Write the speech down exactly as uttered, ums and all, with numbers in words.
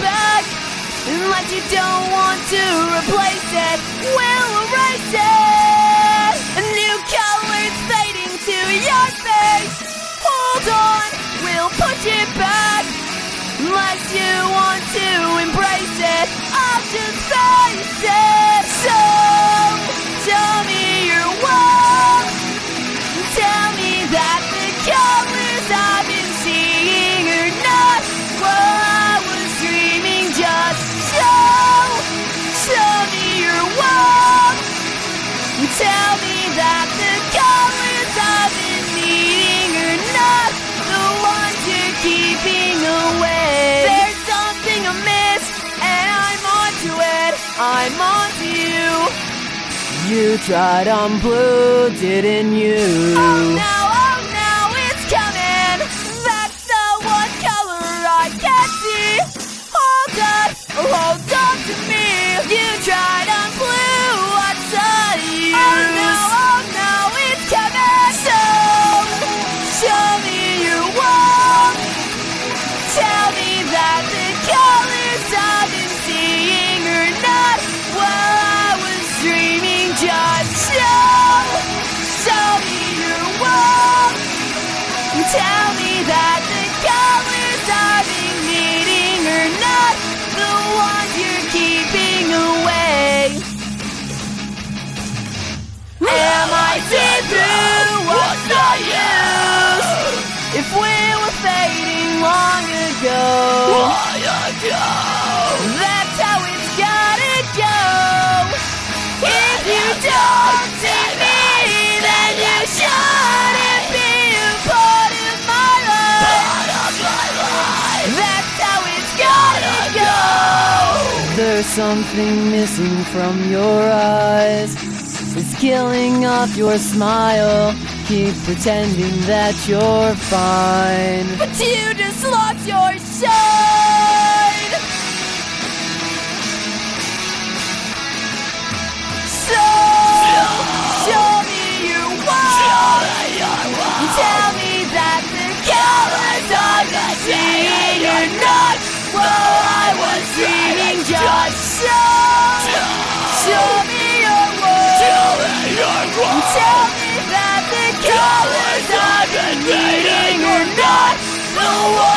back, unless you don't want to replace it. We'll erase it. A new color fading to your face. Hold on, we'll push it back, unless you want to embrace it. I'll just face it. So tell me you're wrong. Tell me that the colors I've been seeing are not what I was dreaming. Just show, show me you're wrong. Tell me that the colors I've been needing are not the ones you're keeping away. There's something amiss, and I'm onto it. I'm onto you. You tried on blue, didn't you? Oh no. Hold on to me. You tried on blue, I saw you. Oh no, oh no, it's coming. So show me your wall. Tell me that the colors I've been seeing are not what I was dreaming. Just show, show me your wall. Tell me that the colors I've been needing are not the ones you're keeping away. Am I see-through? What's the use? If we were fading long ago, long ago. That's how it's gotta go. If you don't see me, then you shouldn't be a part of my life. That's how it's gotta go. There's something missing from your eyes. It's killing off your smile. Keep pretending that you're fine, but you just lost your shine. So, show me your world. Tell me that the colors I'm seeing are not what I was dreaming. Just show, show me your world. Tell me that the colors I've been needing are not the one.